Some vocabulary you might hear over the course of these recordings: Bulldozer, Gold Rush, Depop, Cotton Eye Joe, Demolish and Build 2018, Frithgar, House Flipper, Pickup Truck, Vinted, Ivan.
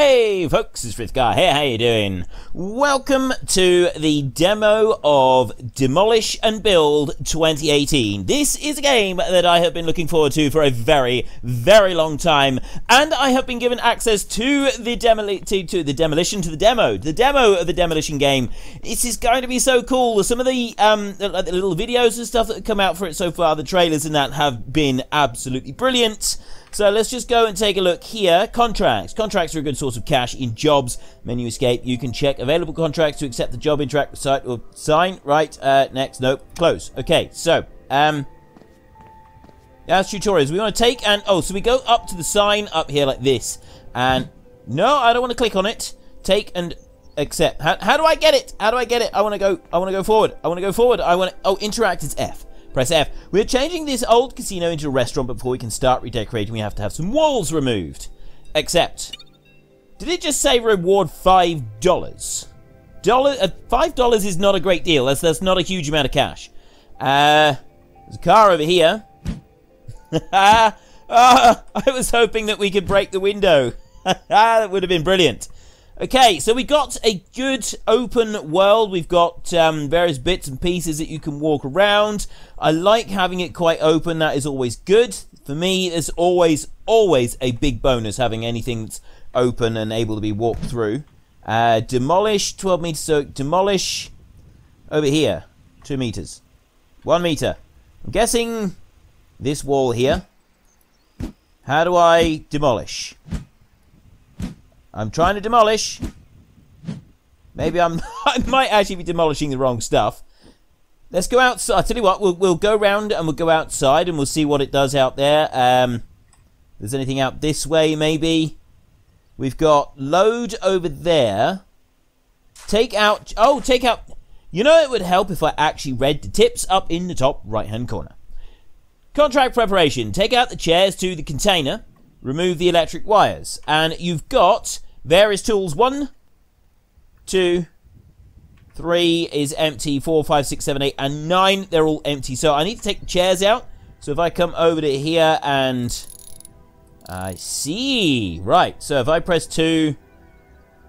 Hey folks, it's Frithgar here, how you doing? Welcome to the demo of Demolish and Build 2018. This is a game that I have been looking forward to for a very, very long time, and I have been given access to the demo of the demolition game. This is going to be so cool. Some of the little videos and stuff that have come out for it so far, the trailers and that, have been absolutely brilliant. So let's just go and take a look here. Contracts. Contracts are a good source of cash in jobs. Menu escape. You can check available contracts to accept the job, interact with site, or sign. Right. Next. Nope. Close. Okay. So, that's tutorials. We want to take and... Oh, so we go up to the sign up here like this. And... No, I don't want to click on it. Take and accept. How do I get it? How do I get it? I want to go forward. Oh, interact is F. Press F. We're changing this old casino into a restaurant, but before we can start redecorating, we have to have some walls removed. Accept. Did it just say reward $5? $5 is not a great deal. That's not a huge amount of cash. There's a car over here. I was hoping that we could break the window. That would have been brilliant. Okay, so we got a good open world. We've got various bits and pieces that you can walk around. I like having it quite open. That is always good. For me, it's always a big bonus having anything that's open and able to be walked through. Demolish, 12 meters. So demolish over here, 2 meters. 1 meter. I'm guessing this wall here. How do I demolish? I'm trying to demolish. Maybe I might actually be demolishing the wrong stuff. Let's go outside. I'll tell you what, we'll go round and we'll go outside and we'll see what it does out there. There's anything out this way, maybe. We've got load over there. Take out... Oh, take out... You know, it would help if I actually read the tips up in the top right-hand corner. Contract preparation. Take out the chairs to the container. Remove the electric wires. And you've got various tools. 1, 2, 3 is empty. 4, 5, 6, 7, 8, and 9. They're all empty. So I need to take the chairs out. So if I come over to here and... I see. Right. So if I press 2...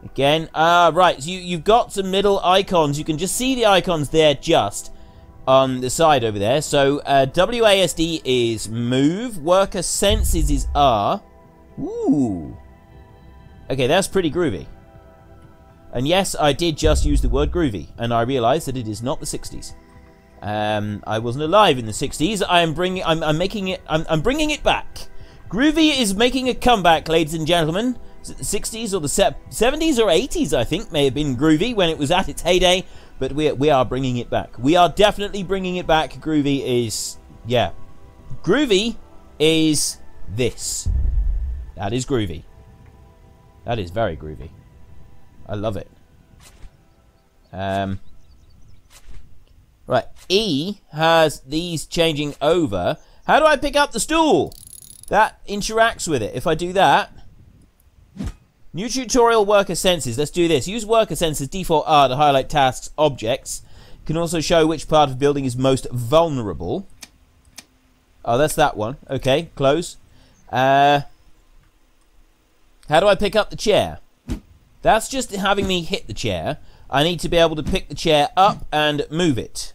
Again. Right. So you've got some middle icons. You can just see the icons there just on the side over there. So WASD is move, worker senses is R. Ooh. Okay, that's pretty groovy. And yes, I did just use the word groovy, and I realized that it is not the 60s. I wasn't alive in the 60s. I'm bringing it back. Groovy is making a comeback, ladies and gentlemen. Is it the 60s or the 70s or 80s, I think, may have been groovy when it was at its heyday. But we are bringing it back. We are definitely bringing it back. Groovy is... Yeah. Groovy is this. That is groovy. That is very groovy. I love it. Right. E has these changing over. How do I pick up the stool? That interacts with it. If I do that... New tutorial, worker senses. Let's do this. Use worker senses, default R, to highlight tasks, objects. Can also show which part of the building is most vulnerable. Oh, that's that one. Okay, close. How do I pick up the chair? That's just having me hit the chair. I need to be able to pick the chair up and move it.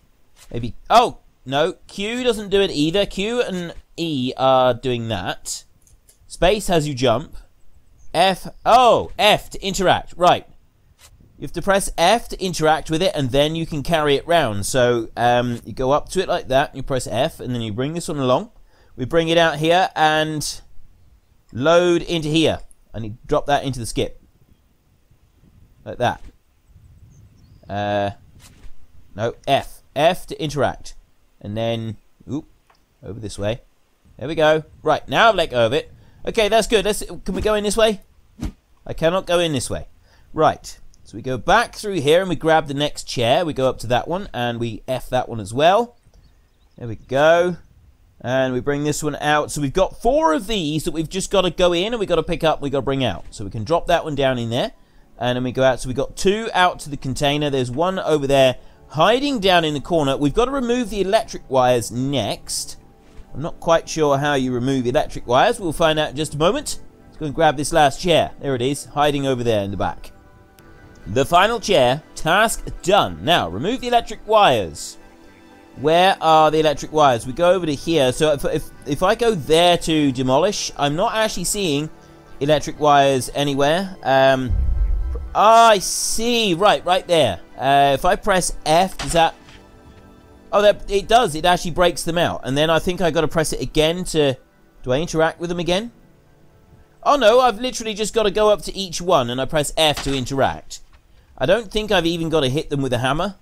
Maybe... Oh, no. Q doesn't do it either. Q and E are doing that. Space has you jump. F, oh, F to interact, right. You have to press F to interact with it, and then you can carry it round. So you go up to it like that, and you press F, and then you bring this one along. We bring it out here, and load into here. And you drop that into the skip. Like that. No, F. F to interact. And then, oop, over this way. There we go. Right, now I've let go of it. Okay, that's good. Can we go in this way? I cannot go in this way. Right. So we go back through here and we grab the next chair. We go up to that one and we F that one as well. There we go. And we bring this one out. So we've got 4 of these that we've just got to go in and we've got to pick up and we've got to bring out. So we can drop that one down in there. And then we go out. So we've got 2 out to the container. There's one over there hiding down in the corner. We've got to remove the electric wires next. I'm not quite sure how you remove electric wires. We'll find out in just a moment. Let's go and grab this last chair. There it is, hiding over there in the back. The final chair. Task done. Now, remove the electric wires. Where are the electric wires? We go over to here. So if I go there to demolish, I'm not actually seeing electric wires anywhere. I see. Right there. If I press F, does that... Oh, it does. It actually breaks them out. And then I think I got to press it again to... Do I interact with them again? Oh, no. I've literally just got to go up to each one, and I press F to interact. I don't think I've even got to hit them with a hammer.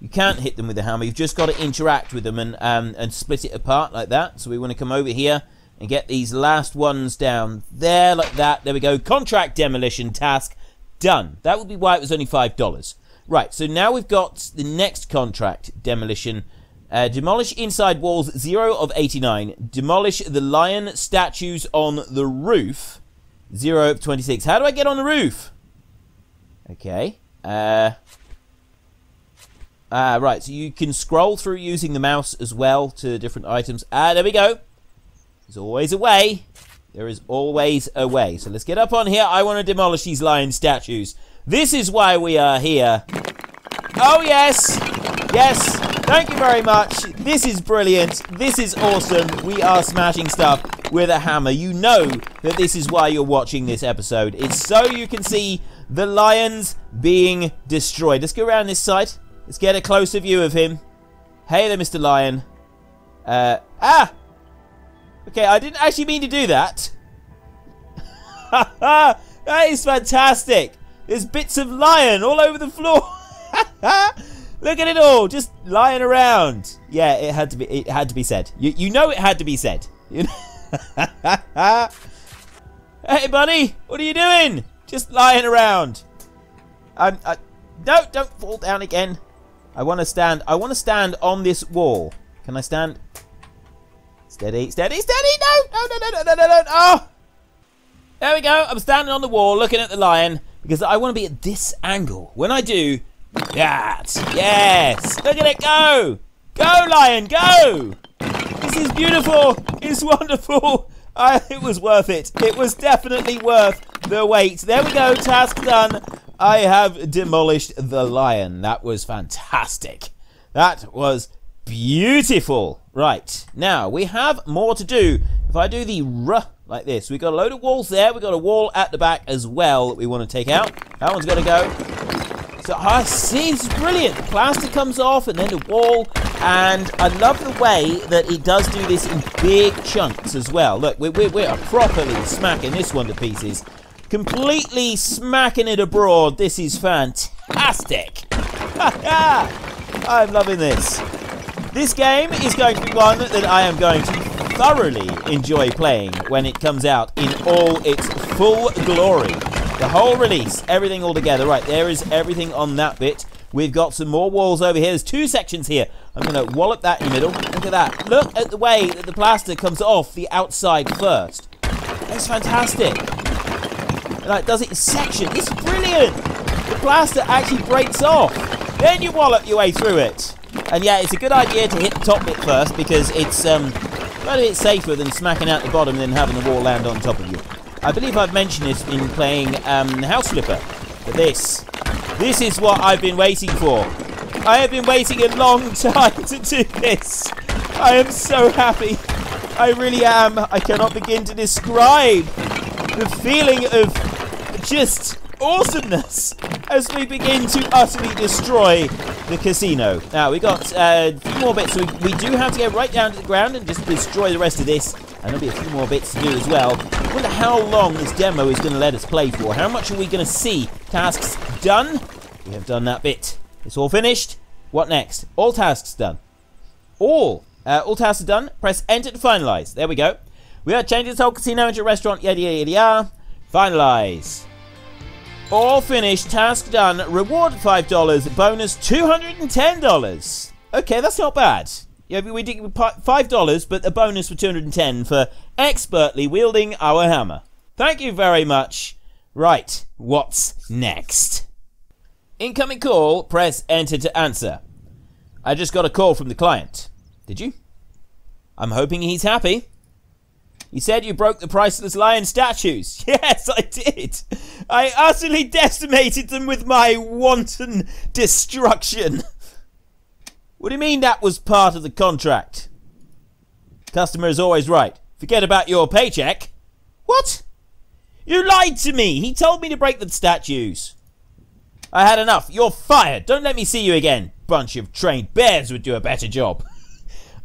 You can't hit them with a hammer. You've just got to interact with them and split it apart like that. So we want to come over here and get these last ones down there like that. There we go. Contract demolition task done. That would be why it was only $5. Right, so now we've got the next contract demolition. Demolish inside walls 0 of 89. Demolish the lion statues on the roof 0 of 26. How do I get on the roof? Okay. Right, so you can scroll through using the mouse as well to different items. There we go. There's always a way. There is always a way. So let's get up on here. I want to demolish these lion statues. This is why we are here. Oh, yes. Yes. Thank you very much. This is brilliant. This is awesome. We are smashing stuff with a hammer. You know that this is why you're watching this episode. It's so you can see the lions being destroyed. Let's go around this side. Let's get a closer view of him. Hey there, Mr. Lion. Okay, I didn't actually mean to do that. That is fantastic. There's bits of lion all over the floor. Look at it all, just lying around. Yeah, it had to be said. You know it had to be said. You know? Hey, buddy, what are you doing? Just lying around. No, don't fall down again. I want to stand on this wall. Can I stand? Steady. No. Oh! There we go. I'm standing on the wall looking at the lion because I want to be at this angle. When I do that. Yes. Look at it go. Go, lion, go. This is beautiful. It's wonderful. It was worth it. It was definitely worth the wait. There we go. Task done. I have demolished the lion. That was fantastic. That was beautiful. Right, now we have more to do. If I do the ruh like this, we've got a load of walls there. We've got a wall at the back as well that we want to take out. That one's got to go. So I see, it's brilliant. The plaster comes off and then the wall. And I love the way that it does do this in big chunks as well. Look, we are properly smacking this one to pieces. Completely smacking it abroad. This is fantastic. I'm loving this. This game is going to be one that I am going to thoroughly enjoy playing when it comes out in all its full glory. The whole release, everything all together. Right, there is everything on that bit. We've got some more walls over here. There's two sections here. I'm going to wallop that in the middle. Look at that. Look at the way that the plaster comes off the outside first. That's fantastic. Like does it in sections. It's brilliant. The plaster actually breaks off. Then you wallop your way through it. And yeah, it's a good idea to hit the top bit first because it's a bit safer than smacking out the bottom than having the wall land on top of you. I believe I've mentioned this in playing House Flipper. But this is what I've been waiting for. I have been waiting a long time to do this. I am so happy. I really am. I cannot begin to describe the feeling of just awesomeness as we begin to utterly destroy the casino. Now we got a few more bits, so we do have to go right down to the ground and just destroy the rest of this, and there'll be a few more bits to do as well. I wonder how long this demo is going to let us play for. How much are we going to see? Tasks done. We have done that bit. It's all finished. What next? All tasks done. All tasks are done. Press enter to finalize. There we go. We are changing this whole casino into a restaurant. Yada, yada, yada. Finalize. All finished. Task done. Reward $5. Bonus $210. Okay, that's not bad. Yeah, we did $5, but a bonus for $210 for expertly wielding our hammer. Thank you very much. Right, what's next? Incoming call. Press enter to answer. I just got a call from the client. Did you? I'm hoping he's happy. You said you broke the priceless lion statues. Yes, I did. I utterly decimated them with my wanton destruction. What do you mean that was part of the contract? Customer is always right. Forget about your paycheck. What? You lied to me. He told me to break the statues. I had enough. You're fired. Don't let me see you again. Bunch of trained bears would do a better job.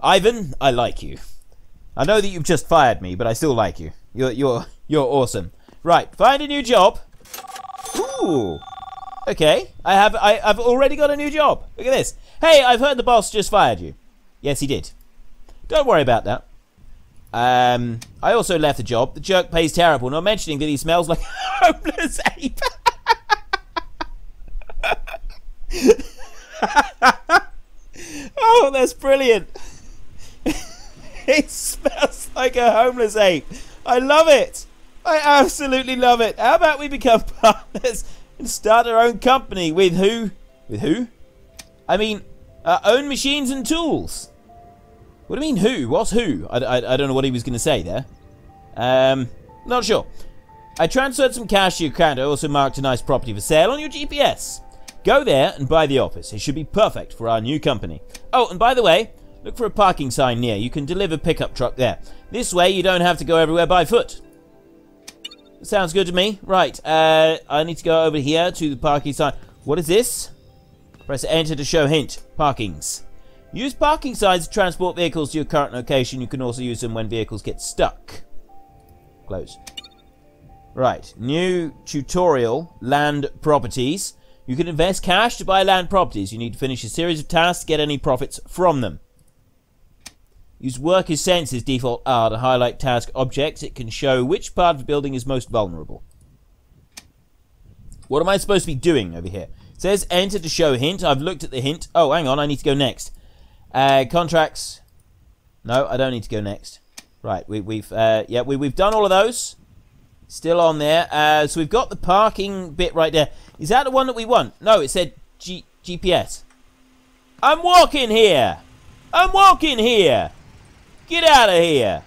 Ivan, I like you. I know that you've just fired me, but I still like you. You're awesome. Right, find a new job. Ooh. Okay. I've already got a new job. Look at this. Hey, I've heard the boss just fired you. Yes, he did. Don't worry about that. I also left the job. The jerk pays terrible, not mentioning that he smells like a homeless ape. Oh, that's brilliant. It smells like a homeless ape. I love it. I absolutely love it. How about we become partners and start our own company? With who? With who? I mean, our own machines and tools. What do you mean who? What's who? I don't know what he was going to say there. Not sure. I transferred some cash to your account. I also marked a nice property for sale on your GPS. Go there and buy the office. It should be perfect for our new company. Oh, and by the way, look for a parking sign near. You can deliver pickup truck there. This way you don't have to go everywhere by foot. Sounds good to me. Right, I need to go over here to the parking sign. What is this? Press enter to show hint. Parkings. Use parking signs to transport vehicles to your current location. You can also use them when vehicles get stuck. Close. Right, new tutorial, land properties. You can invest cash to buy land properties. You need to finish a series of tasks to get any profits from them. Use worker's senses, default R, to highlight task objects. It can show which part of the building is most vulnerable. What am I supposed to be doing over here? It says enter to show hint. I've looked at the hint. Oh, hang on. I need to go next. Contracts. No, I don't need to go next. Right. We've done all of those. Still on there. So we've got the parking bit right there. Is that the one that we want? No, it said GPS. I'm walking here. I'm walking here. Get out of here!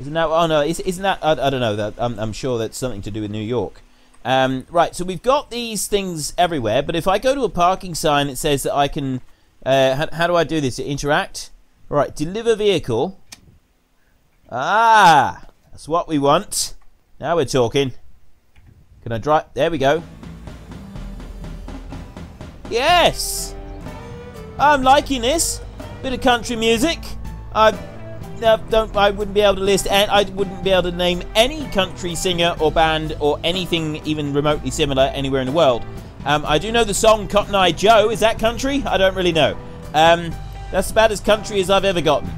Isn't that? Oh no! Isn't that? I don't know. That I'm sure that's something to do with New York. Right. So we've got these things everywhere. But if I go to a parking sign, it says that I can. How do I do this? Interact. All right. Deliver vehicle. Ah, that's what we want. Now we're talking. Can I drive? There we go. Yes. I'm liking this. Bit of country music. I wouldn't be able to list, and I wouldn't be able to name any country singer or band or anything even remotely similar anywhere in the world. I do know the song Cotton Eye Joe. Is that country? I don't really know. That's about as country as I've ever gotten.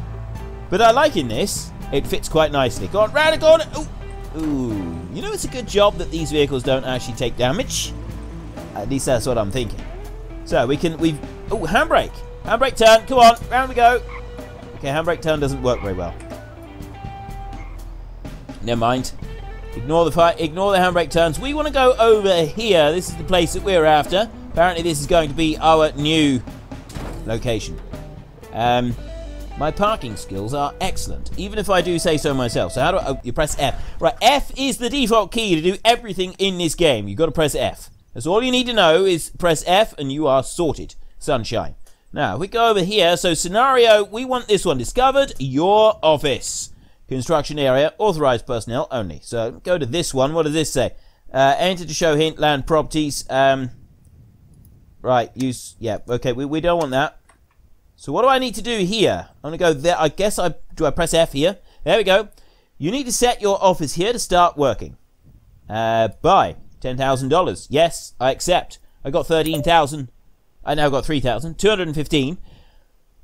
But I like in this. It fits quite nicely. Go on, round a corner. Ooh. Ooh. You know, it's a good job that these vehicles don't actually take damage. At least that's what I'm thinking. So we've oh, handbrake. Handbrake turn. Come on. Round we go. Okay, handbrake turn doesn't work very well. Never mind. Ignore the fight. Ignore the handbrake turns. We want to go over here. This is the place that we're after. Apparently, this is going to be our new location. My parking skills are excellent, even if I do say so myself. So how do I? Oh, you press F. Right, F is the default key to do everything in this game. You've got to press F. That's all you need to know is press F, and you are sorted. Sunshine. Now, we go over here. So, scenario, we want this one. Discovered your office. Construction area, authorized personnel only. So, go to this one. What does this say? Enter to show hint, land properties. Right, use... Yeah, okay, we don't want that. So, what do I need to do here? I'm going to go there. I guess I... Do I press F here? There we go. You need to set your office here to start working. Buy. $10,000. Yes, I accept. I got 13,000. I now got 3,215.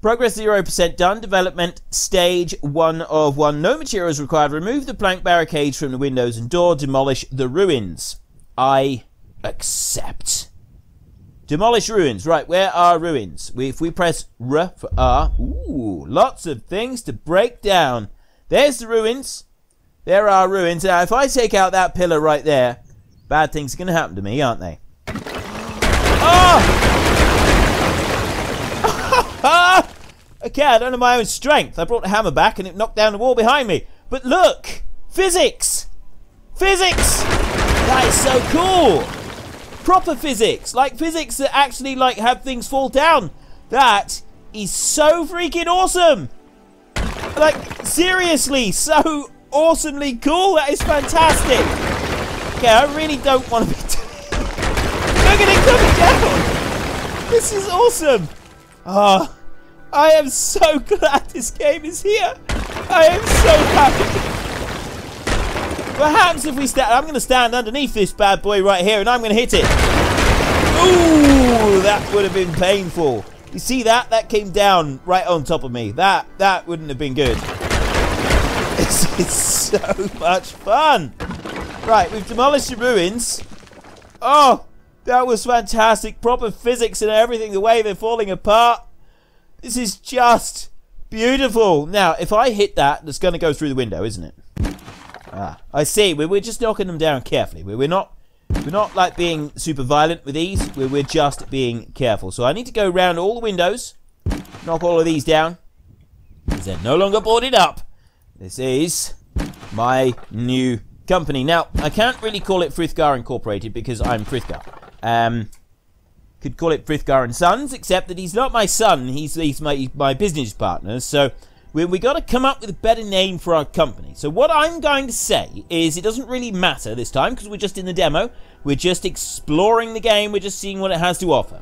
Progress 0% done. Development stage 1 of 1. No materials required. Remove the plank barricades from the windows and door. Demolish the ruins. I accept. Demolish ruins. Right, where are ruins? If we press R for R. Ooh, lots of things to break down. There's the ruins. There are ruins. Now, if I take out that pillar right there, bad things are going to happen to me, aren't they? Oh! Okay, I don't know my own strength. I brought the hammer back and it knocked down the wall behind me. But look! Physics! Physics! That is so cool! Proper physics! Like physics that actually like have things fall down. That is so freaking awesome! Like, seriously, so awesomely cool! That is fantastic! Okay, I really don't want to be doing... Look at it coming down! This is awesome! Ah... Oh. I am so glad this game is here. I am so happy. What happens if we stand? I'm going to stand underneath this bad boy right here, and I'm going to hit it. Ooh, that would have been painful. You see that? That came down right on top of me. That wouldn't have been good. This is so much fun. Right, we've demolished the ruins. Oh, that was fantastic. Proper physics and everything. The way they're falling apart. This is just beautiful. Now, if I hit that, that's going to go through the window, isn't it? Ah, I see. We're just knocking them down carefully. We're not like being super violent with these. We're just being careful. So I need to go around all the windows, knock all of these down, because they're no longer boarded up. This is my new company. Now, I can't really call it Frithgar Incorporated because I'm Frithgar. Could call it Frithgar and Sons, except that he's not my son, he's my business partner, so we got to come up with a better name for our company. So what I'm going to say is it doesn't really matter this time, because we're just in the demo, we're just exploring the game, we're just seeing what it has to offer.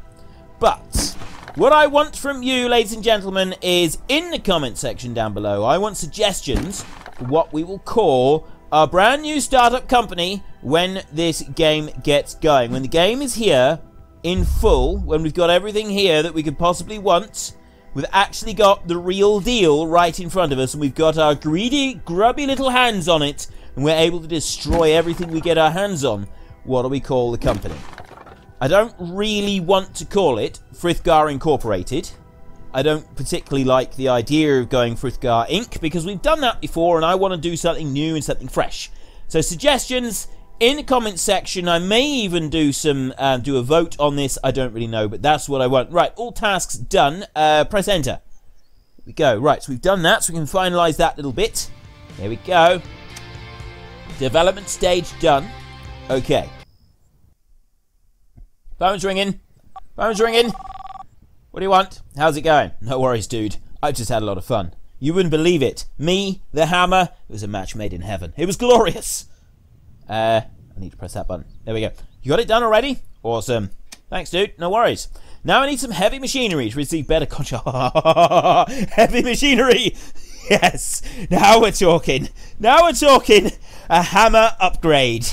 But what I want from you, ladies and gentlemen, is in the comment section down below, I want suggestions for what we will call our brand new startup company when this game gets going. When the game is here, in full, when we've got everything here that we could possibly want, we've actually got the real deal right in front of us, and we've got our greedy, grubby little hands on it, and we're able to destroy everything we get our hands on. What do we call the company? I don't really want to call it Frithgar Incorporated. I don't particularly like the idea of going Frithgar Inc. because we've done that before, and I want to do something new and something fresh. So suggestions in the comments section. I may even do some do a vote on this. I don't really know, but that's what I want. Right, all tasks done. Press enter. There we go. Right, so we've done that, so we can finalize that little bit. There we go. Development stage done. Okay. Phone's ringing. Phone's ringing. What do you want? How's it going? No worries, dude. I've just had a lot of fun. You wouldn't believe it. Me, the hammer. It was a match made in heaven. It was glorious. I need to press that button. There we go. You got it done already? Awesome. Thanks, dude. No worries. Now I need some heavy machinery to receive better control. Heavy machinery! Yes! Now we're talking. Now we're talking. A hammer upgrade.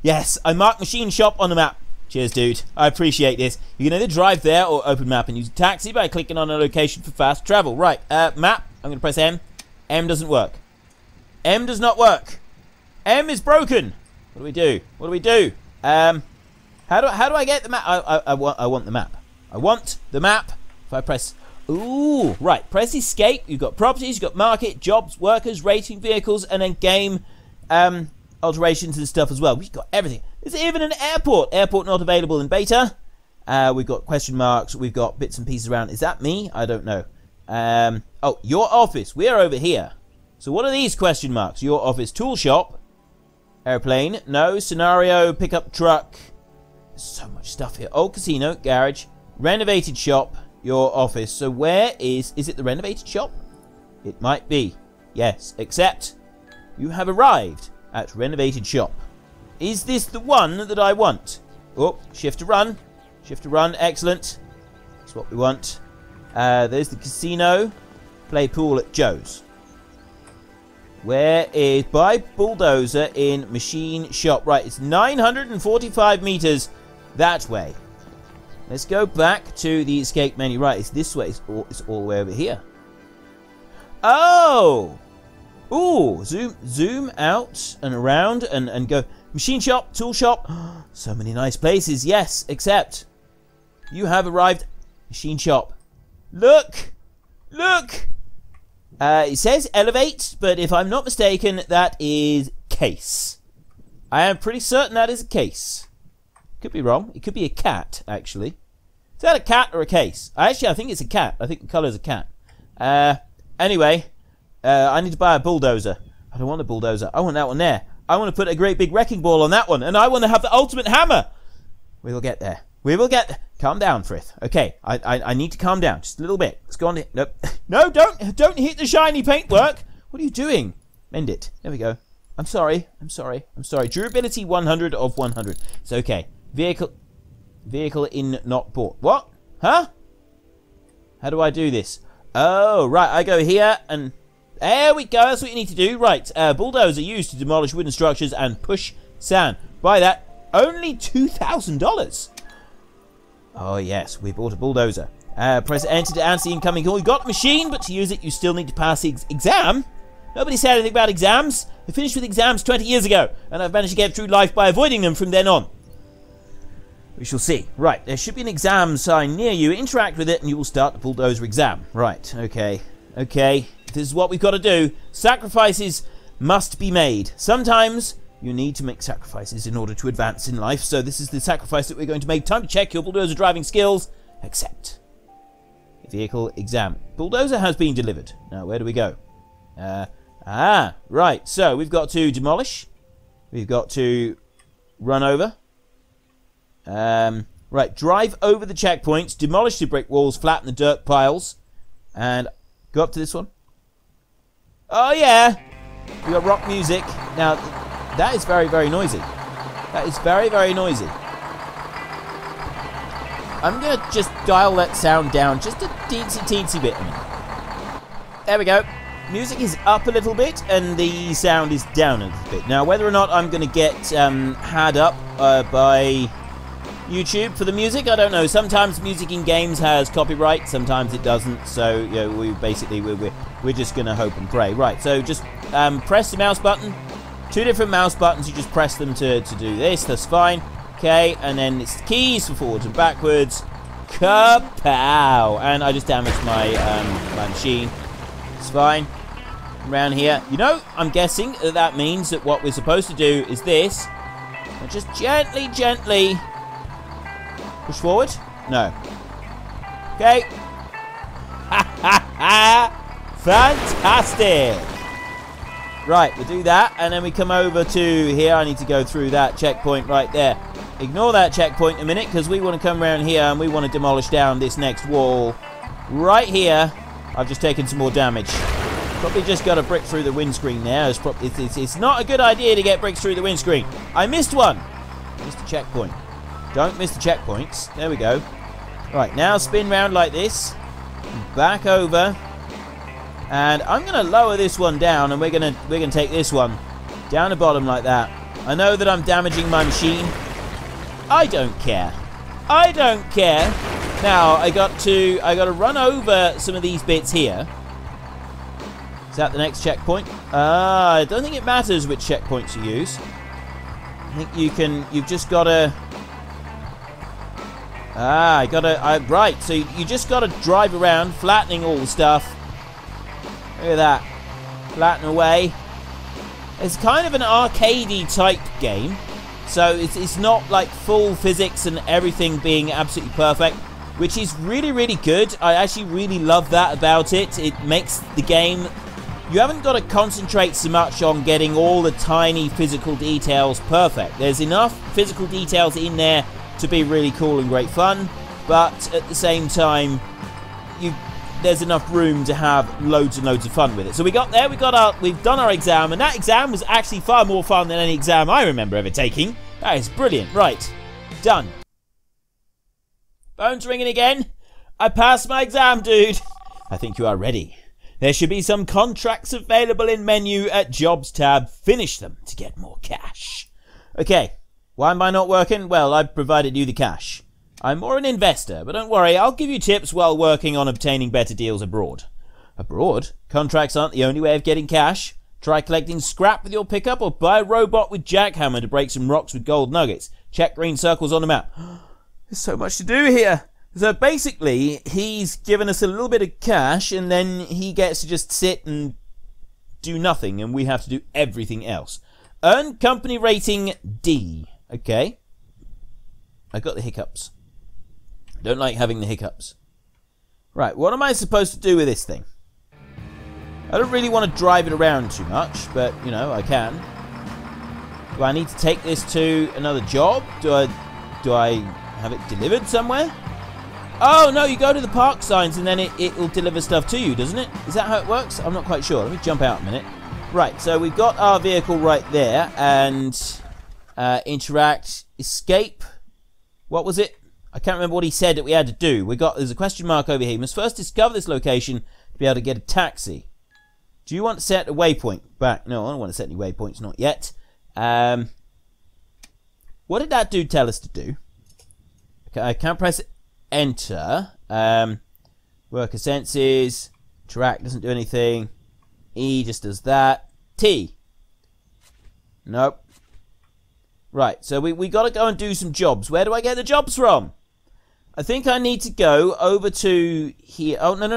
Yes, I marked machine shop on the map. Cheers, dude. I appreciate this. You can either drive there or open map and use a taxi by clicking on a location for fast travel. Right, map. I'm going to press M. M doesn't work. M does not work. M is broken. What do we do? What do we do? How do I get the map? I want the map. I want the map. If I press... Ooh, right. Press escape. You've got properties, you've got market, jobs, workers, rating vehicles, and then game alterations and stuff as well. We've got everything. There's even an airport. Airport not available in beta. We've got question marks. We've got bits and pieces around. Is that me? I don't know. Oh, your office. We're over here. So what are these question marks? Your office tool shop. Airplane, no. Scenario, pickup truck. There's so much stuff here. Old casino, garage, renovated shop, your office. So where is it the renovated shop? It might be. Yes, except you have arrived at renovated shop. Is this the one that I want? Oh, shift to run. Shift to run, excellent. That's what we want. There's the casino. Play pool at Joe's. Where is by Bulldozer in machine shop? Right, it's 945 meters that way. Let's go back to the escape menu. Right, it's this way. It's all the way over here. Oh! Ooh, zoom out and around and go. Machine shop, tool shop. So many nice places. Yes, except you have arrived. Machine shop. Look! Look! It says elevate, but if I'm not mistaken, that is case. I am pretty certain that is a case. Could be wrong. It could be a cat, actually. Is that a cat or a case? Actually, I think it's a cat. I think the colour's a cat. Anyway, I need to buy a bulldozer. I don't want a bulldozer. I want that one there. I want to put a great big wrecking ball on that one, and I want to have the ultimate hammer. We will get there. We will get there. Calm down, Frith. Okay, I need to calm down just a little bit. Let's go on. Nope. No, don't hit the shiny paintwork. What are you doing? Mend it. There we go. I'm sorry. I'm sorry. I'm sorry. Durability 100 of 100. It's okay. Vehicle in not bought. What? Huh? How do I do this? Oh, right. I go here and there we go. That's what you need to do. Right. Bulldozers are used to demolish wooden structures and push sand. Buy that. Only $2,000. Oh, yes. We bought a bulldozer. Press enter to answer the incoming call. You got the machine, but to use it, you still need to pass the exam. Nobody said anything about exams. I finished with exams 20 years ago, and I've managed to get through life by avoiding them from then on. We shall see. Right, there should be an exam sign near you. Interact with it, and you will start the bulldozer exam. Right, okay. Okay, this is what we've got to do. Sacrifices must be made. Sometimes you need to make sacrifices in order to advance in life, so this is the sacrifice that we're going to make. Time to check your bulldozer driving skills. Accept. Vehicle exam. Bulldozer has been delivered. Now, where do we go? Right, so we've got to demolish, we've got to run over, right, drive over the checkpoints, demolish the brick walls, flatten the dirt piles, and go up to this one. Oh yeah, we got rock music. Now, that is very, very noisy. That is very, very noisy. I'm going to just dial that sound down just a teensy bit. There we go. Music is up a little bit, and the sound is down a little bit. Now, whether or not I'm going to get had up by YouTube for the music, I don't know. Sometimes music in games has copyright, sometimes it doesn't. So, you know, we're just going to hope and pray. Right, so just press the mouse button. Two different mouse buttons, you just press them to do this. That's fine. Okay, and then it's the keys for forwards and backwards. Kapow! And I just damaged my machine. It's fine. Around here. You know, I'm guessing that that means that what we're supposed to do is this. And just gently, gently push forward. No. Okay. Ha ha ha! Fantastic! Right, we'll do that. And then we come over to here. I need to go through that checkpoint right there. Ignore that checkpoint a minute, because we want to come around here and we want to demolish down this next wall right here. I've just taken some more damage. Probably just got a brick through the windscreen there. It's not a good idea to get bricks through the windscreen. I missed one. Missed the checkpoint. Don't miss the checkpoints. There we go. Right, now spin round like this. Back over. And I'm going to lower this one down, and we're gonna take this one down the bottom like that. I know that I'm damaging my machine. I don't care. I don't care. Now, I got to run over some of these bits here. Is that the next checkpoint? I don't think it matters which checkpoints you use. I think you've just got to... right, so you just got to drive around, flattening all the stuff. Look at that. Flatten away. It's kind of an arcade-y type game. So it's not like full physics and everything being absolutely perfect, which is really, really good. I actually really love that about it. It makes the game... You haven't got to concentrate so much on getting all the tiny physical details perfect. There's enough physical details in there to be really cool and great fun, but at the same time, there's enough room to have loads and loads of fun with it. So we got there, we've done our exam, and that exam was actually far more fun than any exam I remember ever taking. That is brilliant. Right. Done. Phone's ringing again. I passed my exam, dude. I think you are ready. There should be some contracts available in menu at jobs tab. Finish them to get more cash. Okay. Why am I not working? Well, I've provided you the cash. I'm more an investor, but don't worry. I'll give you tips while working on obtaining better deals abroad. Abroad? Contracts aren't the only way of getting cash. Try collecting scrap with your pickup, or buy a robot with jackhammer to break some rocks with gold nuggets. Check green circles on the map. There's so much to do here. So basically, he's given us a little bit of cash, and then he gets to just sit and do nothing, and we have to do everything else. Earn company rating D. Okay. I got the hiccups. Don't like having the hiccups. Right, what am I supposed to do with this thing? I don't really want to drive it around too much, but, you know, I can. Do I need to take this to another job? Do I have it delivered somewhere? Oh, no, you go to the park signs and then it'll deliver stuff to you, doesn't it? Is that how it works? I'm not quite sure. Let me jump out a minute. Right, so we've got our vehicle right there, and interact, escape. What was it? I can't remember what he said that we had to do. There's a question mark over here. You must first discover this location to be able to get a taxi. Do you want to set a waypoint? Back. No, I don't want to set any waypoints, not yet. What did that dude tell us to do? Okay, I can't press enter. Worker senses. Track doesn't do anything. E just does that. T. Nope. Right, so we got to go and do some jobs. Where do I get the jobs from? I think I need to go over to here. Oh, no. I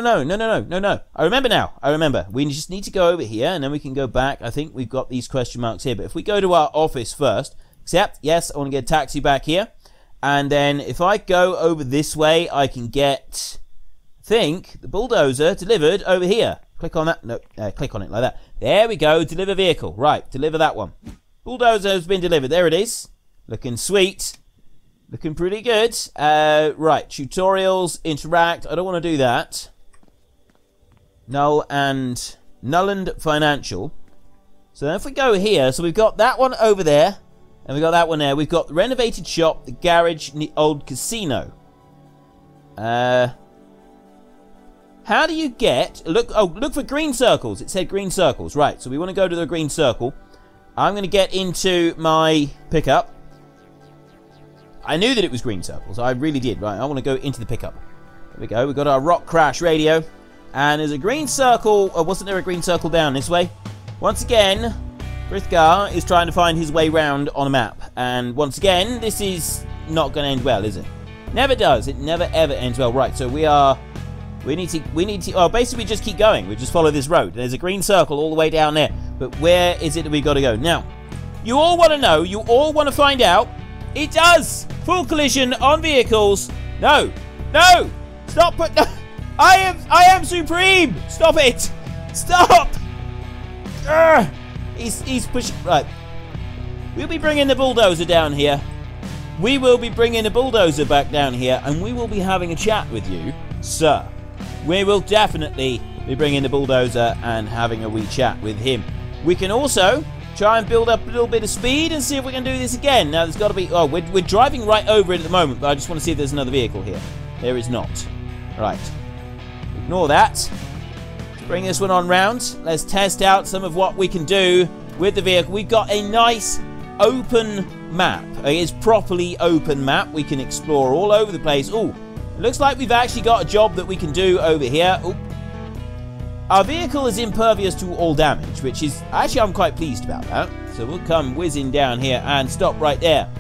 remember now. I remember. We just need to go over here, and then we can go back. I think we've got these question marks here. But if we go to our office first, accept, yes, I want to get a taxi back here. And then if I go over this way, I can get, I think, the bulldozer delivered over here. Click on that. No, click on it like that. There we go. Deliver vehicle. Right, deliver that one. Bulldozer has been delivered. There it is. Looking sweet. Looking pretty good. Right, tutorials, interact. I don't want to do that. Null and financial. So then if we go here, so we've got that one over there, and we've got that one there. We've got the renovated shop, the garage, and the old casino. How do you get... Look for green circles. It said green circles. Right, so we want to go to the green circle. I'm going to get into my pickup. I knew that it was green circles. I really did. Right, I want to go into the pickup. There we go. We've got our rock crash radio. And there's a green circle. Oh, wasn't there a green circle down this way? Once again, Frithgar is trying to find his way round on a map. And once again, this is not going to end well, is it? Never does. It never, ever ends well. Right, so we need to, well, basically just keep going. We just follow this road. There's a green circle all the way down there. But where is it that we got to go? Now, you all want to know. You all want to find out. It does. Full collision on vehicles. No. No. Stop. No. I am supreme. Stop it. Stop. Urgh. He's pushing. Right. We'll be bringing the bulldozer down here. We will be bringing the bulldozer back down here. And we will be having a chat with you, sir. We will definitely be bringing the bulldozer and having a wee chat with him. We can also try and build up a little bit of speed and see if we can do this again. Now, there's got to be... Oh, we're driving right over it at the moment, but I just want to see if there's another vehicle here. There is not. Right. Ignore that. Let's bring this one on round. Let's test out some of what we can do with the vehicle. We've got a nice open map. It is properly open map. We can explore all over the place. Oh, it looks like we've actually got a job that we can do over here. Ooh. Our vehicle is impervious to all damage, which is... Actually, I'm quite pleased about that. So we'll come whizzing down here and stop right there.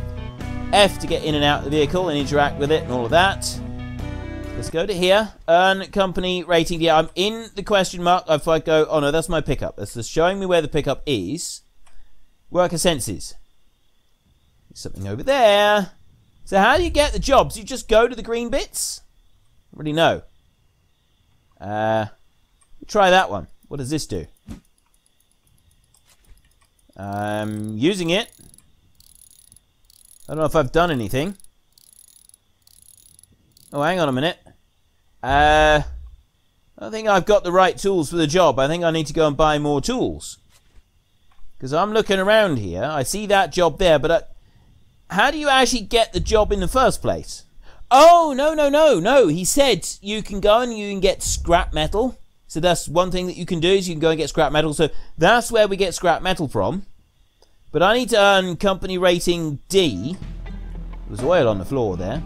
F to get in and out of the vehicle and interact with it and all of that. Let's go to here. Earn company rating. Yeah, I'm in the question mark. If I go... Oh, no, that's my pickup. That's just showing me where the pickup is. Worker senses. There's something over there. So how do you get the jobs? You just go to the green bits? I don't really know. Try that one. What does this do? I'm using it. I don't know if I've done anything. Oh, hang on a minute. I don't think I've got the right tools for the job. I think I need to go and buy more tools. Because I'm looking around here. I see that job there, but how do you actually get the job in the first place? Oh, no. He said you can go and you can get scrap metal. So that's one thing that you can do is you can go and get scrap metal. So that's where we get scrap metal from. But I need to earn company rating D. There's oil on the floor there.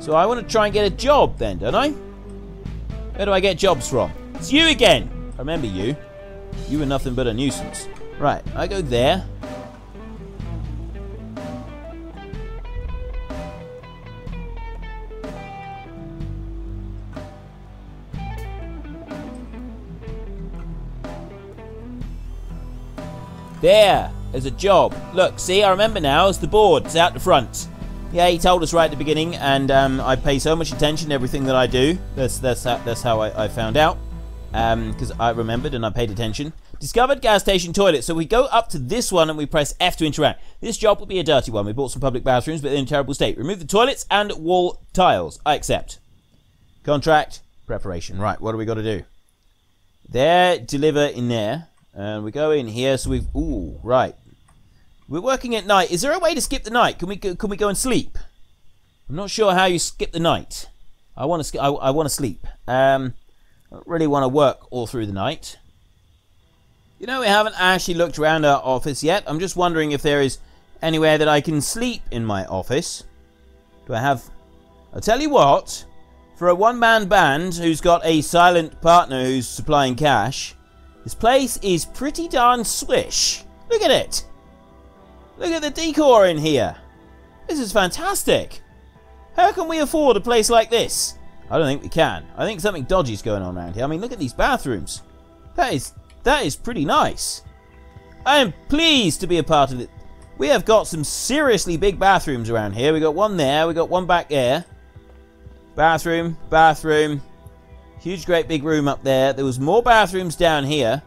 So I want to try and get a job then, don't I? Where do I get jobs from? It's you again. I remember you. You were nothing but a nuisance. Right, I go there. There, there's a job. Look, see, I remember now, it's the board. It's out the front. Yeah, he told us right at the beginning, and I pay so much attention to everything that I do. That's how I found out. because I remembered and I paid attention. Discovered gas station toilet. So we go up to this one and we press F to interact. This job will be a dirty one. We bought some public bathrooms, but they're in a terrible state. Remove the toilets and wall tiles. I accept. Contract. Preparation. Right, what do we got to do? There, deliver in there. And we go in here, so we've... Ooh, right. We're working at night. Is there a way to skip the night? Can we go and sleep? I'm not sure how you skip the night. I want to I want to sleep. I don't really want to work all through the night. You know, we haven't actually looked around our office yet. I'm just wondering if there is anywhere that I can sleep in my office. Do I have... I'll tell you what. For a one-man band who's got a silent partner who's supplying cash, this place is pretty darn swish. Look at it. Look at the decor in here. This is fantastic. How can we afford a place like this? I don't think we can. I think something dodgy's going on around here. I mean, look at these bathrooms. That is pretty nice. I am pleased to be a part of it. We have got some seriously big bathrooms around here. We got one there. We got one back there. Bathroom. Bathroom. Huge, great big room up there. There was more bathrooms down here.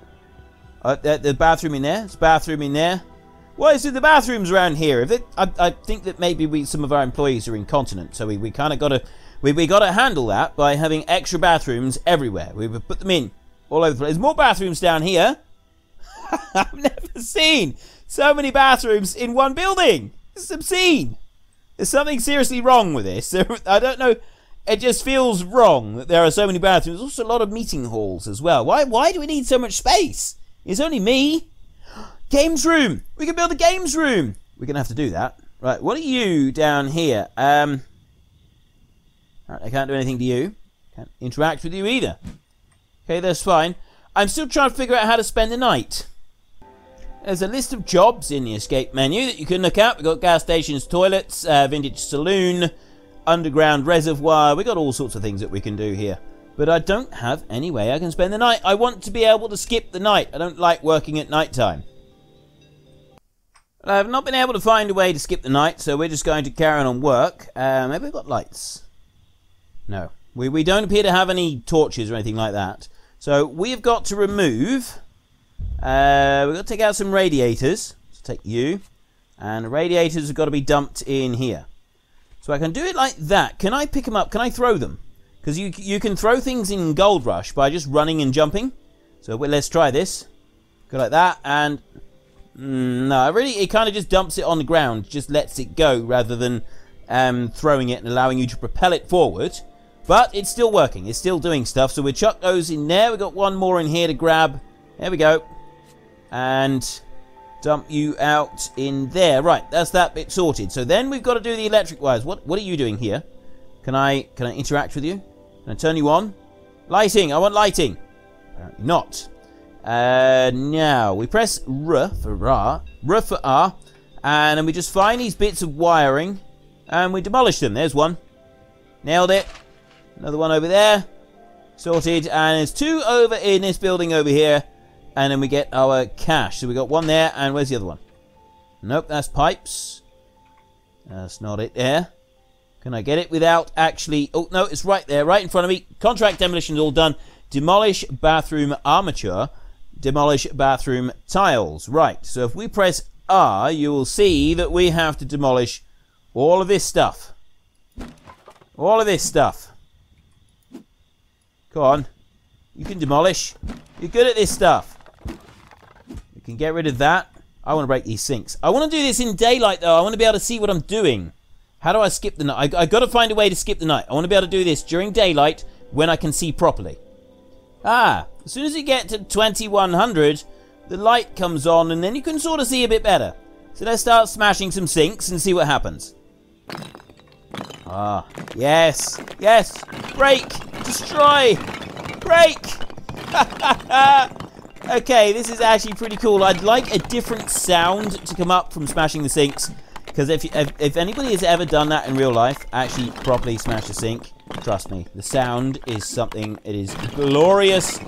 The bathroom in there. There's a bathroom in there. Why is it the bathrooms around here? If it, I think that maybe some of our employees are incontinent, so we kind of got to handle that by having extra bathrooms everywhere. We would put them in all over the place. There's more bathrooms down here. I've never seen so many bathrooms in one building. It's obscene. There's something seriously wrong with this. I don't know. It just feels wrong that there are so many bathrooms. There's also a lot of meeting halls as well. Why do we need so much space? It's only me. Games room! We can build a games room! We're going to have to do that. Right, what are you down here? Right, I can't do anything to you. Can't interact with you either. Okay, that's fine. I'm still trying to figure out how to spend the night. There's a list of jobs in the escape menu that you can look at. We've got gas stations, toilets, vintage saloon, underground reservoir. We've got all sorts of things that we can do here. But I don't have any way I can spend the night. I want to be able to skip the night. I don't like working at night time. I have not been able to find a way to skip the night, so we're just going to carry on work. Maybe we've got lights. No. We don't appear to have any torches or anything like that. So we've got to remove... we've got to take out some radiators. So take you. And the radiators have got to be dumped in here. So I can do it like that. Can I pick them up? Can I throw them? Because you can throw things in Gold Rush by just running and jumping. So let's try this. Go like that, and... no, it kind of just dumps it on the ground, just lets it go rather than throwing it and allowing you to propel it forward. But it's still working, it's still doing stuff. So we chuck those in there. We've got one more in here to grab. There we go. And dump you out in there. Right, that's that bit sorted. So then we've got to do the electric wires. What are you doing here? Can I interact with you? Can I turn you on? Lighting, I want lighting. Apparently not. Now, we press R for R, and then we just find these bits of wiring, and we demolish them. There's one. Nailed it. Another one over there. Sorted. And there's two over in this building over here, and then we get our cash. So we got one there, and where's the other one? Nope, that's pipes. That's not it there. Can I get it without actually... Oh, no, it's right there, right in front of me. Contract demolition is all done. Demolish bathroom armature. Demolish bathroom tiles. Right, so if we press R, you will see that we have to demolish all of this stuff. All of this stuff. Come on. You can demolish. You're good at this stuff. You can get rid of that. I want to break these sinks. I want to do this in daylight, though. I want to be able to see what I'm doing. How do I skip the night? I've got to find a way to skip the night. I want to be able to do this during daylight when I can see properly. Ah, as soon as you get to 2100, the light comes on, and then you can sort of see a bit better. So let's start smashing some sinks and see what happens. Ah, yes, yes, break, destroy, break. Okay, this is actually pretty cool. I'd like a different sound to come up from smashing the sinks, because if anybody has ever done that in real life, actually properly smash a sink, trust me, the sound is something. It is glorious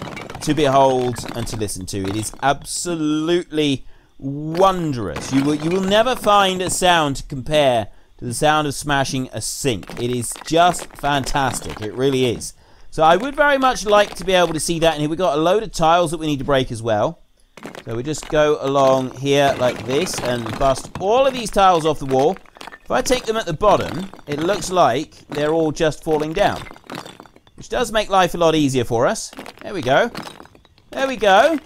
to behold and to listen to. It is absolutely wondrous. You will never find a sound to compare to the sound of smashing a sink. It is just fantastic. It really is. So I would very much like to be able to see that. And here we've got a load of tiles that we need to break as well. So we just go along here like this and bust all of these tiles off the wall. If I take them at the bottom, it looks like they're all just falling down, which does make life a lot easier for us. There we go. There we go.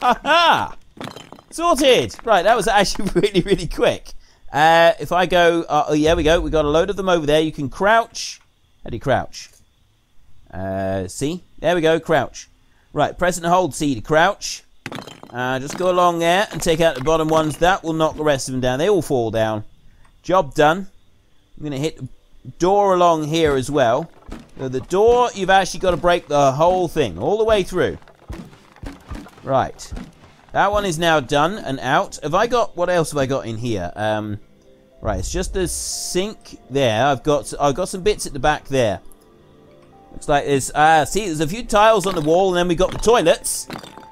Ha-ha! Sorted! Right, that was actually really, really quick. If I go... oh, yeah, we go. We got a load of them over there. You can crouch. How do you crouch? See? There we go. Crouch. Right, press and hold C to crouch. Just go along there and take out the bottom ones. That will knock the rest of them down. They all fall down. Job done. I'm going to hit the door along here as well. So the door, you've actually got to break the whole thing, all the way through. Right. That one is now done and out. Have I got... What else have I got in here? Right, it's just a sink there. I've got some bits at the back there. Looks like there's... see, there's a few tiles on the wall, and then we've got the toilets.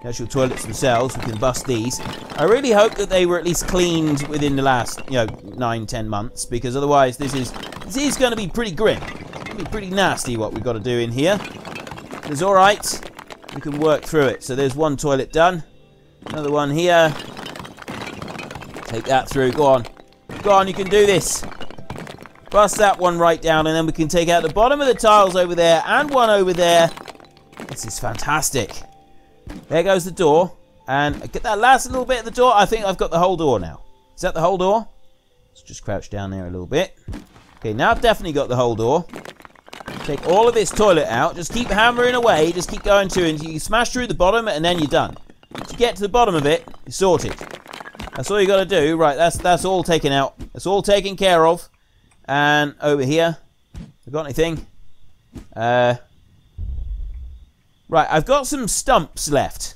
The actual toilets themselves. We can bust these. I really hope that they were at least cleaned within the last, 9-10 months, because otherwise this is going to be pretty grim. It'll be pretty nasty what we've got to do in here. It's all right. We can work through it. So there's one toilet done. Another one here. Take that through. Go on. Go on, you can do this. Bust that one right down, and then we can take out the bottom of the tiles over there and one over there. This is fantastic. There goes the door. And get that last little bit of the door. I think I've got the whole door now. Is that the whole door? Let's just crouch down there a little bit. Okay, now I've definitely got the whole door. Take all of this toilet out. Just keep hammering away. Just keep going to, and you smash through the bottom, and then you're done. Once you get to the bottom of it, it's sorted. That's all you got to do. Right, that's all taken out. That's all taken care of. And over here, I've got anything? Right, I've got some stumps left.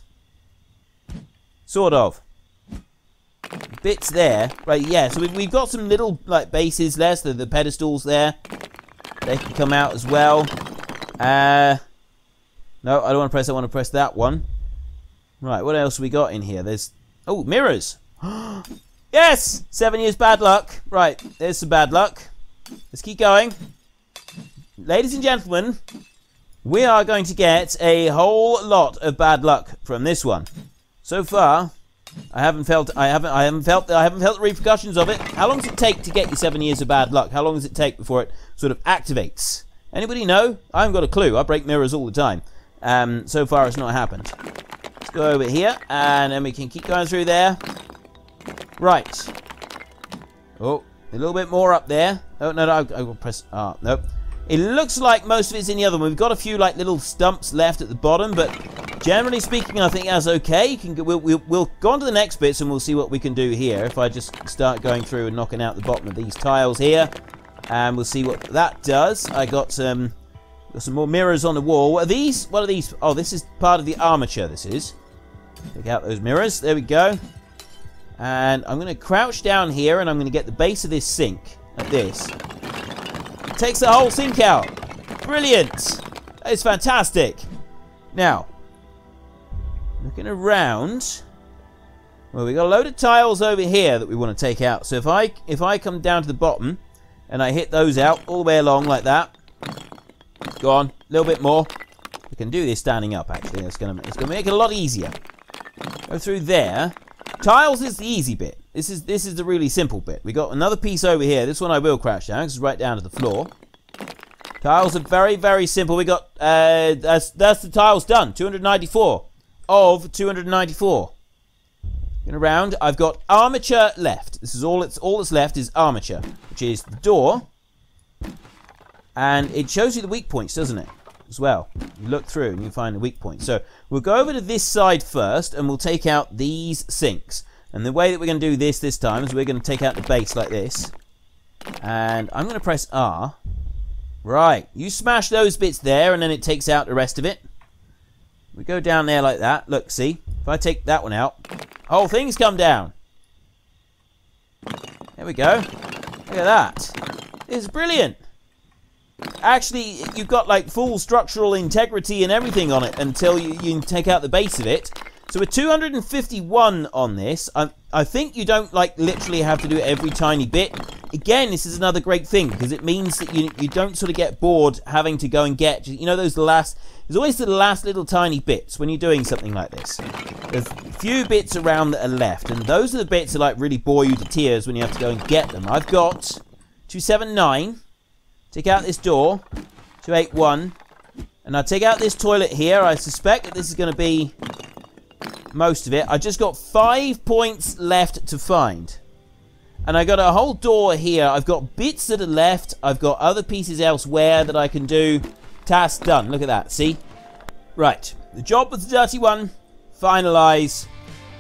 Sort of. Bits there. Right, yeah, so we've got some little, bases left. The pedestals there. They can come out as well. No, I don't want to press that one. I want to press that one. Right, what else we got in here? There's... Oh, mirrors! Yes! 7 years bad luck. Right, there's some bad luck. Let's keep going. Ladies and gentlemen, we are going to get a whole lot of bad luck from this one. So far, I haven't felt the repercussions of it. How long does it take to get your 7 years of bad luck? How long does it take before it sort of activates? Anybody know? I haven't got a clue. I break mirrors all the time. So far, it's not happened. Go over here, and then we can keep going through there. Right. Oh, a little bit more up there. Oh, no, I will press... Ah, nope. It looks like most of it's in the other one. We've got a few, little stumps left at the bottom, but generally speaking, I think that's okay. You can go, we'll go on to the next bits, and we'll see what we can do here. If I just start going through and knocking out the bottom of these tiles here, and we'll see what that does. I got some more mirrors on the wall. What are these? What are these? Oh, this is part of the armature, this is. Take out those mirrors. There we go. And I'm going to crouch down here, and I'm going to get the base of this sink. Like this. It takes the whole sink out. Brilliant. That is fantastic. Now, looking around. Well, we got a load of tiles over here that we want to take out. So if I come down to the bottom, and I hit those out all the way along like that. Go on. A little bit more. We can do this standing up, actually. It's gonna make it a lot easier. Go through there. Tiles is the easy bit. This is the really simple bit. We got another piece over here. This one I will crash down, because it's right down to the floor. Tiles are very, very simple. We got that's the tiles done. 294 of 294. Going around. I've got armature left. This is all that's left is armature, which is the door. And it shows you the weak points, doesn't it? As well. You look through and you find the weak points. So we'll go over to this side first, and we'll take out these sinks. And the way that we're going to do this time is we're going to take out the base like this. And I'm going to press R. Right. You smash those bits there, and then it takes out the rest of it. We go down there like that. Look, see? If I take that one out, whole things come down. There we go. Look at that. It's brilliant. Actually, you've got full structural integrity and everything on it until you take out the base of it. So with 251 on this, I think you don't, like, literally have to do every tiny bit. Again, this is another great thing, because it means that you don't sort of get bored having to go and get, you know, those last... There's always the last little tiny bits when you're doing something like this. There's a few bits around that are left, and those are the bits that, like, really bore you to tears when you have to go and get them. I've got 279. Take out this door. 281. And I take out this toilet here. I suspect that this is going to be most of it. I just got 5 points left to find. And I got a whole door here. I've got bits that are left. I've got other pieces elsewhere that I can do. Task done. Look at that. See? Right. The job was the dirty one. Finalize.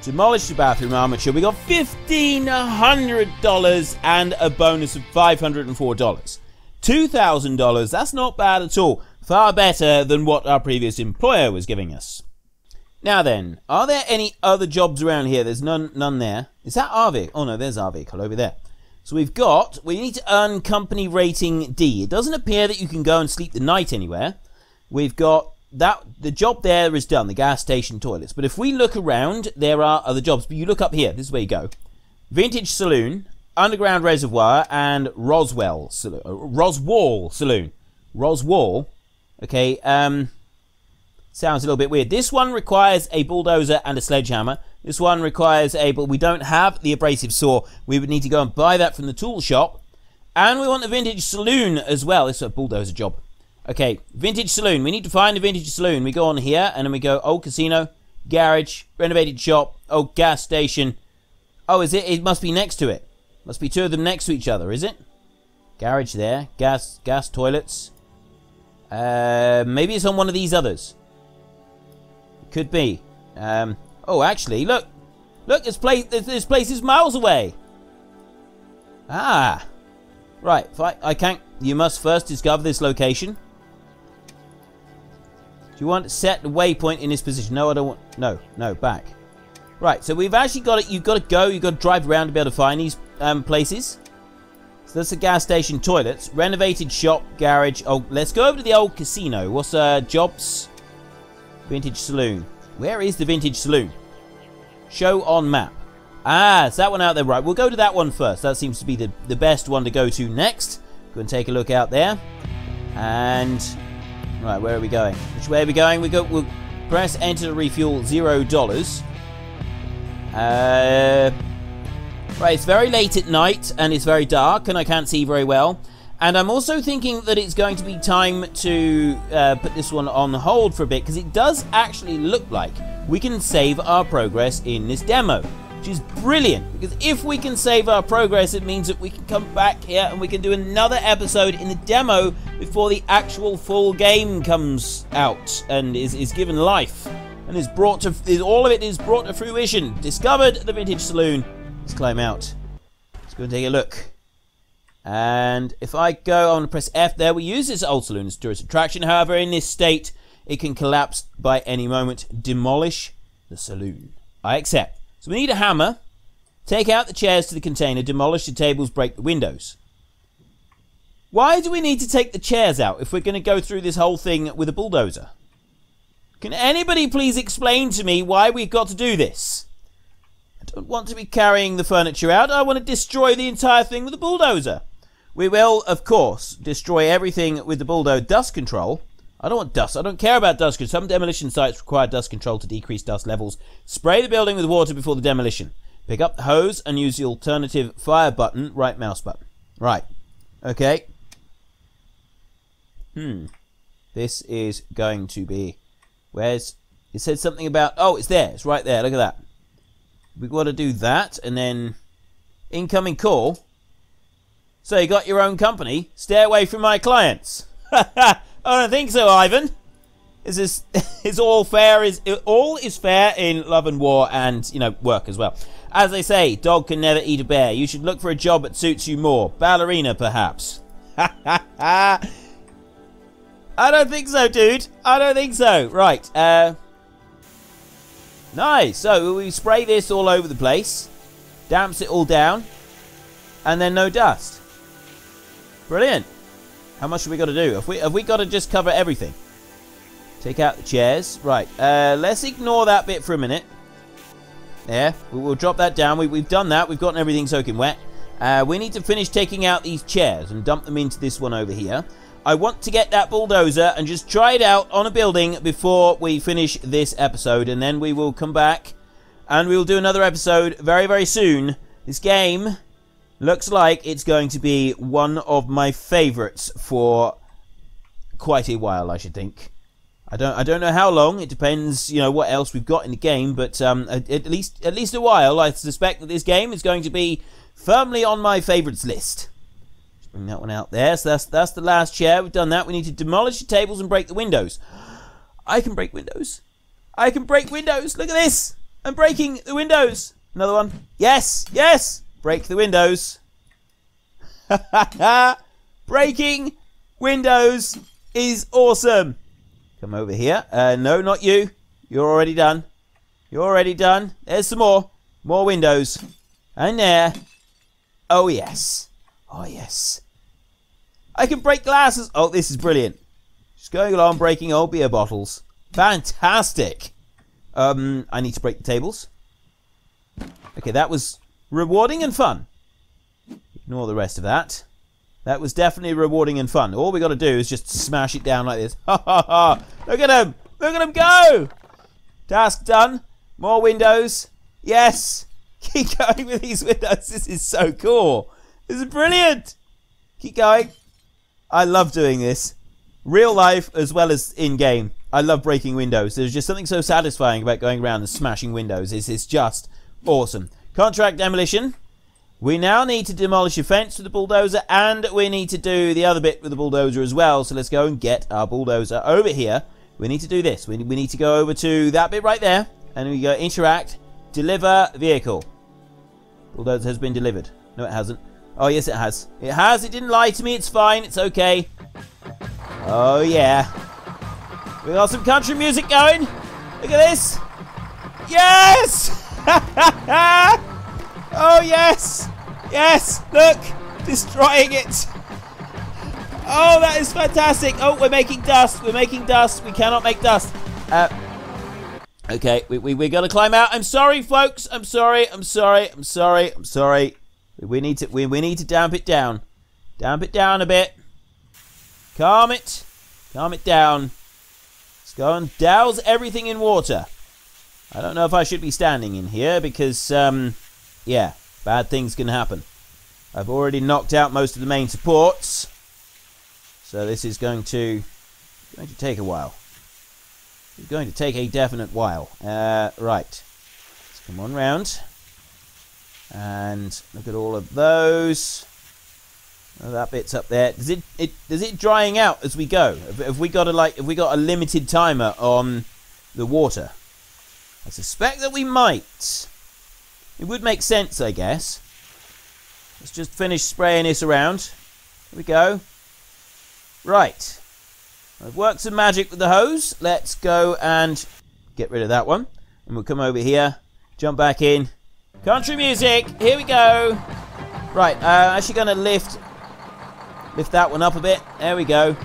Demolish the bathroom armature. We got $1,500 and a bonus of $504. $2,000. That's not bad at all. Far better than what our previous employer was giving us. Now then, are there any other jobs around here? There's none there. Is that our vehicle? Oh no, there's our vehicle over there. So we've got, we need to earn company rating D. It doesn't appear that you can go and sleep the night anywhere. We've got that, the job there is done, the gas station toilets. But if we look around, there are other jobs. But you look up here, this is where you go. Vintage Saloon, Underground Reservoir, and Roswell Saloon. Roswell. Okay, sounds a little bit weird. This one requires a bulldozer and a sledgehammer. This one requires a... But we don't have the abrasive saw. We would need to go and buy that from the tool shop. And we want the vintage saloon as well. It's a bulldozer job. Okay, vintage saloon. We need to find a vintage saloon. We go on here, and then we go old casino, garage, renovated shop, old gas station. Oh, is it? It must be next to it. Must be two of them next to each other, is it? Garage there. Gas toilets. Maybe it's on one of these others. It could be. Oh, actually, look. Look, this place is miles away. Ah. Right, I can't... You must first discover this location. Do you want to set the waypoint in this position? No, I don't want... No, back. Right, so we've actually got it. You've got to go. You've got to drive around to be able to find these places. So that's the gas station toilets. Renovated shop, garage. Oh, let's go over to the old casino. What's jobs? Vintage saloon. Where is the vintage saloon? Show on map. Ah, it's that one out there. Right, we'll go to that one first. That seems to be the best one to go to next. Go and take a look out there. And right, where are we going? Which way are we going? We'll press enter to refuel $0. Right, it's very late at night, and it's very dark, and I can't see very well. And I'm also thinking that it's going to be time to put this one on hold for a bit, because it does actually look like we can save our progress in this demo, which is brilliant, because if we can save our progress, it means that we can come back here and we can do another episode in the demo before the actual full game comes out and is given life, and all of it is brought to fruition. Discovered the vintage saloon. Let's climb out. Let's go and take a look. And if I go, I'm going to press F there. We use this old saloon as a tourist attraction. However, in this state, it can collapse by any moment. Demolish the saloon. I accept. So we need a hammer. Take out the chairs to the container. Demolish the tables. Break the windows. Why do we need to take the chairs out if we're going to go through this whole thing with a bulldozer? Can anybody please explain to me why we've got to do this? I don't want to be carrying the furniture out. I want to destroy the entire thing with a bulldozer. We will, of course, destroy everything with the bulldozer. Dust control. I don't want dust. I don't care about dust control. Some demolition sites require dust control to decrease dust levels. Spray the building with water before the demolition. Pick up the hose and use the alternative fire button, right mouse button. Right. Okay. This is going to be... Where's... It said something about... Oh, it's there. It's right there. Look at that. We've got to do that, and then incoming call. So you got your own company. Stay away from my clients. I don't think so, Ivan. All is fair in love and war, and work as well. As they say, dog can never eat a bear. You should look for a job that suits you more. Ballerina, perhaps. I don't think so, dude. I don't think so. Right. Nice, so we spray this all over the place, damps it all down, and then no dust. Brilliant. How much have we got to do? Have we got to just cover everything? Take out the chairs. Right, let's ignore that bit for a minute. There, we'll drop that down. We've done that. We've gotten everything soaking wet. We need to finish taking out these chairs and dump them into this one over here. I want to get that bulldozer and just try it out on a building before we finish this episode, and then we will come back and we will do another episode very, very soon. This game looks like it's going to be one of my favorites for quite a while, I should think. I don't know how long. It depends, you know, what else we've got in the game, but at least a while. I suspect that this game is going to be firmly on my favorites list. Just bring that one out there. So that's the last chair. We've done that. We need to demolish the tables and break the windows. I can break windows. I can break windows. Look at this. I'm breaking the windows. Another one. Yes, yes. Break the windows. Ha ha ha. Breaking windows is awesome. Come over here. No, not you. You're already done. You're already done. There's some more. More windows. And there. Oh, yes. Oh, yes. I can break glasses. Oh, this is brilliant. Just going along breaking old beer bottles. Fantastic. I need to break the tables. Okay, that was rewarding and fun. Ignore the rest of that. That was definitely rewarding and fun. All we got to do is just smash it down like this. Ha ha ha! Look at him! Look at him go! Task done. More windows. Yes! Keep going with these windows. This is so cool. This is brilliant. Keep going. I love doing this. Real life as well as in game. I love breaking windows. There's just something so satisfying about going around and smashing windows. It's just awesome. Contract demolition. We now need to demolish a fence with the bulldozer, and we need to do the other bit with the bulldozer as well. So let's go and get our bulldozer over here. We need to do this. We need to go over to that bit right there, and we go interact, deliver vehicle. Bulldozer has been delivered. No, it hasn't. Oh, yes, it has. It has. It didn't lie to me. It's fine. It's okay. Oh, yeah. We got some country music going. Look at this. Yes! Oh, yes. Yes. Look. Destroying it. Oh, that is fantastic. Oh, we're making dust. We're making dust. We cannot make dust. Okay, we gotta climb out. I'm sorry, folks. I'm sorry. I'm sorry. I'm sorry. I'm sorry. We need to damp it down. Damp it down a bit. Calm it. Calm it down. Let's go and douse everything in water. I don't know if I should be standing in here because, yeah, bad things can happen. I've already knocked out most of the main supports, so this is going to take a while. It's going to take a definite while. Right. Let's come on round. And look at all of those. Oh, that bit's up there. Is it drying out as we go? Have we got a limited timer on the water? I suspect that we might. It would make sense, I guess. Let's just finish spraying this around. Here we go. Right. I've worked some magic with the hose. Let's go and get rid of that one. And we'll come over here, jump back in. Country music, here we go. Right, I'm actually going to lift that one up a bit. There we go.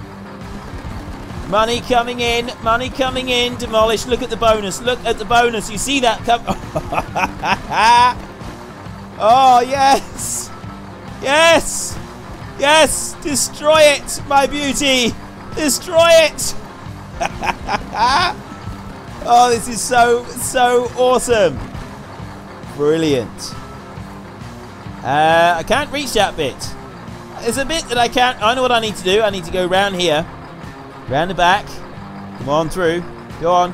Money coming in, money coming in. Demolish, look at the bonus, look at the bonus. You see that come... Oh, yes. Yes. Yes, destroy it, my beauty. Destroy it! Oh, this is so awesome. Brilliant. I can't reach that bit. There's a bit that I can't. I know what I need to do. I need to go round here. Round the back. Come on through. Go on.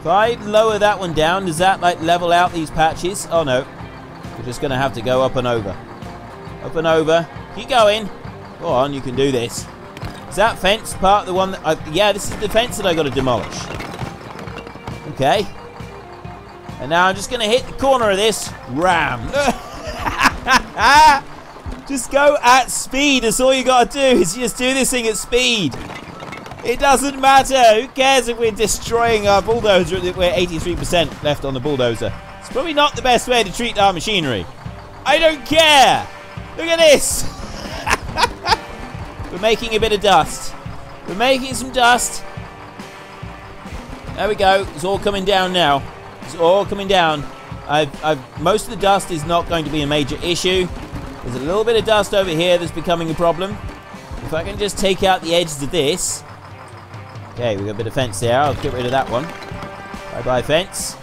If I lower that one down, does that like level out these patches? Oh no. We're just going to have to go up and over. Up and over. Keep going. Go on, you can do this. Is that fence part the one that I... Yeah, this is the fence that I got to demolish. Okay. And now I'm just going to hit the corner of this. Ram. Just go at speed. That's all you got to do is just do this thing at speed. It doesn't matter. Who cares if we're destroying our bulldozer? We're 83% left on the bulldozer. It's probably not the best way to treat our machinery. I don't care. Look at this. We're making a bit of dust. We're making some dust. There we go. It's all coming down now. It's all coming down. Most of the dust is not going to be a major issue. There's a little bit of dust over here that's becoming a problem. If I can just take out the edges of this. Okay, we've got a bit of fence there. I'll get rid of that one. Bye-bye, fence.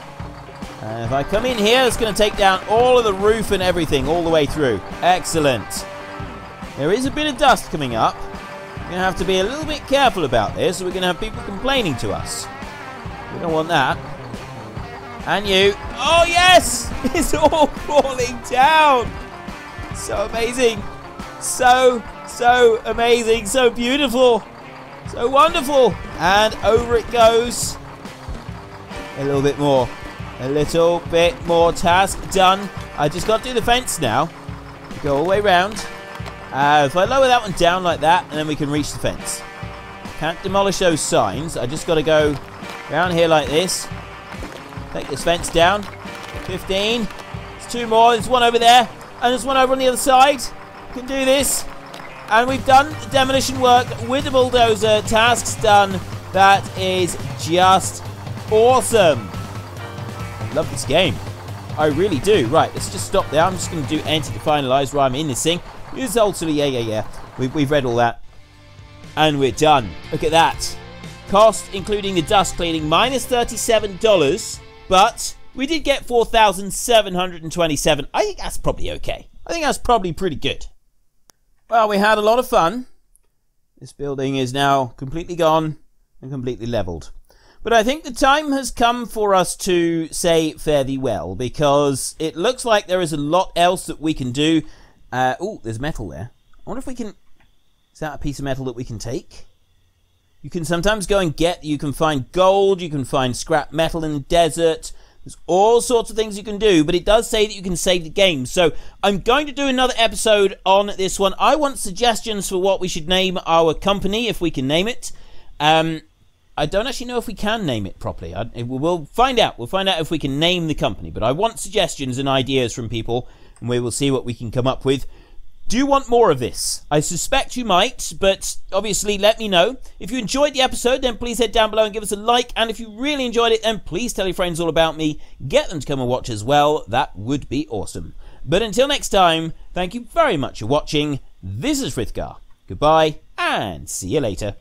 If I come in here, it's going to take down all of the roof and everything all the way through. Excellent. There is a bit of dust coming up. We're going to have to be a little bit careful about this. We're going to have people complaining to us. We don't want that. And you. Oh, yes! It's all falling down. So amazing. So amazing. So beautiful. So wonderful. And over it goes. A little bit more. A little bit more. Task done. I just got to do the fence now. Go all the way around. If I lower that one down like that, and then we can reach the fence. Can't demolish those signs. I just got to go around here like this. Take this fence down. 15. There's two more. There's one over there. And there's one over on the other side. We can do this. And we've done the demolition work with the bulldozer. Tasks done. That is just awesome. I love this game. I really do. Right, let's just stop there. I'm just going to do enter to finalize where I'm in this thing. It's ultimately, yeah. We've read all that. And we're done. Look at that. Cost, including the dust cleaning, minus $37. But we did get 4,727. I think that's probably okay. I think that's probably pretty good. Well, we had a lot of fun. This building is now completely gone and completely leveled. But I think the time has come for us to say fare thee well. Because it looks like there is a lot else that we can do. Oh, there's metal there. I wonder if we can... Is that a piece of metal that we can take? You can sometimes go and get... You can find gold. You can find scrap metal in the desert. There's all sorts of things you can do. But it does say that you can save the game. So I'm going to do another episode on this one. I want suggestions for what we should name our company, if we can name it. I don't actually know if we can name it properly. We'll find out. We'll find out if we can name the company. But I want suggestions and ideas from people. And we will see what we can come up with. Do you want more of this? I suspect you might, but obviously let me know. If you enjoyed the episode, then please head down below and give us a like. And if you really enjoyed it, then please tell your friends all about me. Get them to come and watch as well. That would be awesome. But until next time, thank you very much for watching. This is Frithgar. Goodbye, and see you later.